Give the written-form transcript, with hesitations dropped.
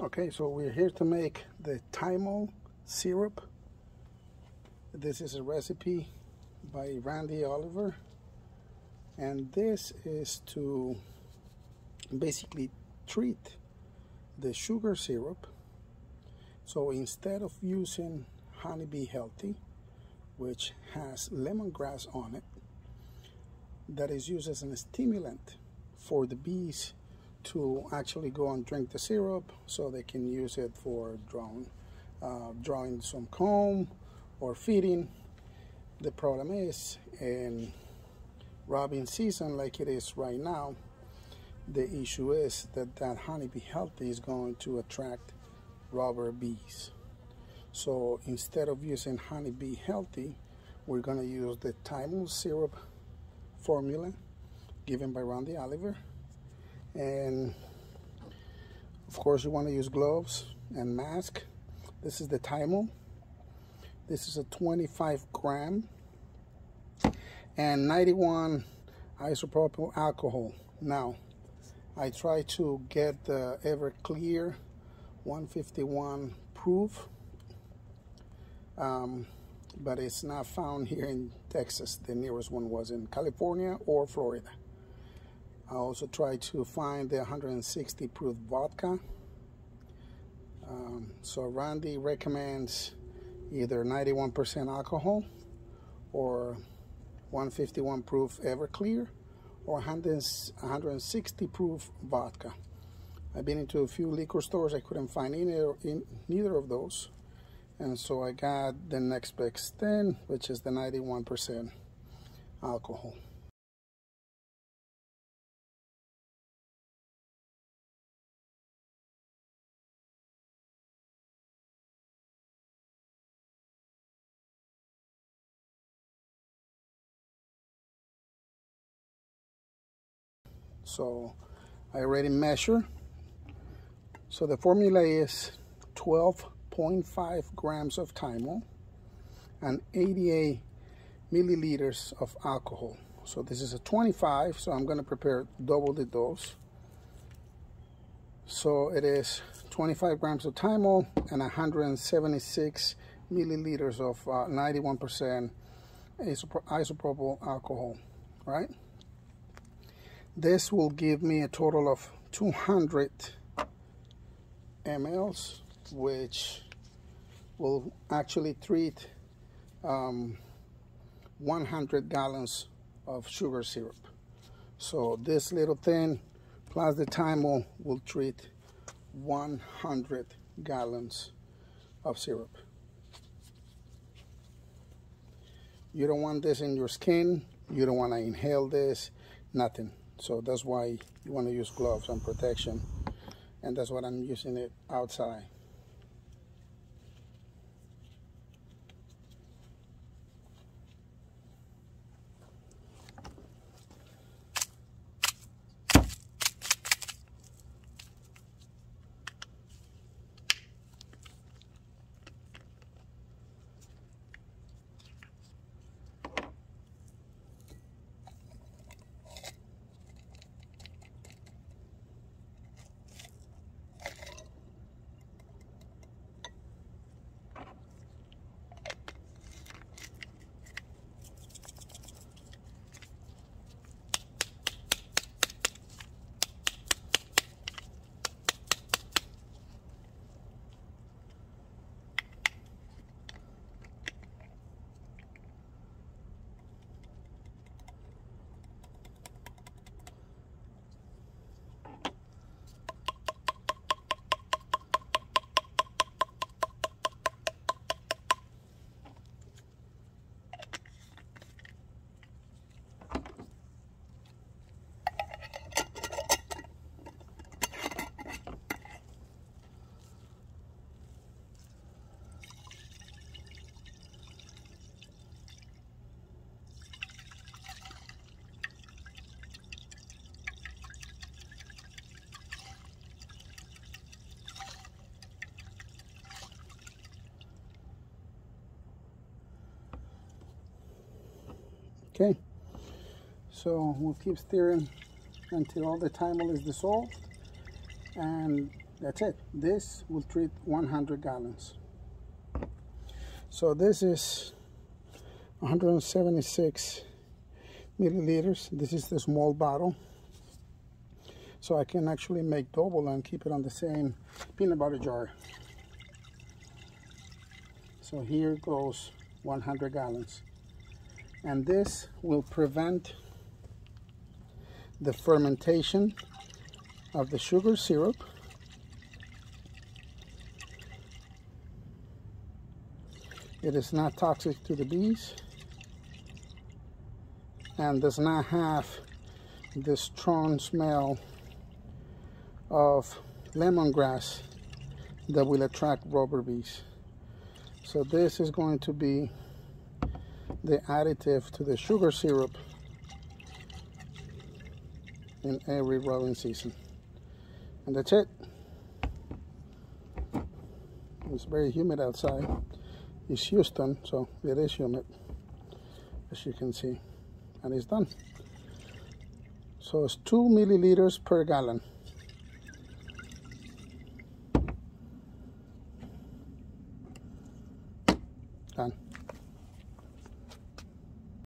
Okay, so we're here to make the thymol syrup. This is a recipe by Randy Oliver, and this is to basically treat the sugar syrup. So instead of using Honey B Healthy, which has lemongrass on it, that is used as a stimulant for the bees to actually go and drink the syrup, so they can use it for drawing some comb or feeding. The problem is, in robin season like it is right now, the issue is that Honey B Healthy is going to attract robber bees. So instead of using Honey B Healthy, we're going to use the thymol syrup formula given by Randy Oliver. And of course you want to use gloves and mask. This is the thymol. This is a 25 gram, and 91 isopropyl alcohol. Now I try to get the Everclear 151 proof, but it's not found here in Texas. The nearest one was in California or Florida. I also tried to find the 160 proof vodka. So Randy recommends either 91% alcohol or 151 proof Everclear or 160 proof vodka. I've been into a few liquor stores. I couldn't find neither of those. And so I got the Next Bee Ten, which is the 91% alcohol. So I already measured. So the formula is 12.5 grams of thymol and 88 milliliters of alcohol. So this is a 25, so I'm going to prepare double the dose. So it is 25 grams of thymol and 176 milliliters of 91% isopropyl alcohol, right? This will give me a total of 200 mL, which will actually treat 100 gallons of sugar syrup. So this little thing plus the thymol will treat 100 gallons of syrup. You don't want this in your skin. You don't want to inhale this, nothing. So that's why you want to use gloves and protection, and that's what I'm using it outside. Okay, so we'll keep stirring until all the thymol is dissolved, and That's it. This will treat 100 gallons. So this is 176 milliliters. This is the small bottle. So I can actually make double and keep it on the same peanut butter jar. So here goes 100 gallons. And this will prevent the fermentation of the sugar syrup. It is not toxic to the bees and does not have this strong smell of lemongrass that will attract robber bees. So this is going to be the additive to the sugar syrup in every growing season. And that's it. It's very humid outside. It's Houston, so it is humid, as you can see. And it's done. So it's 2 milliliters per gallon. Done.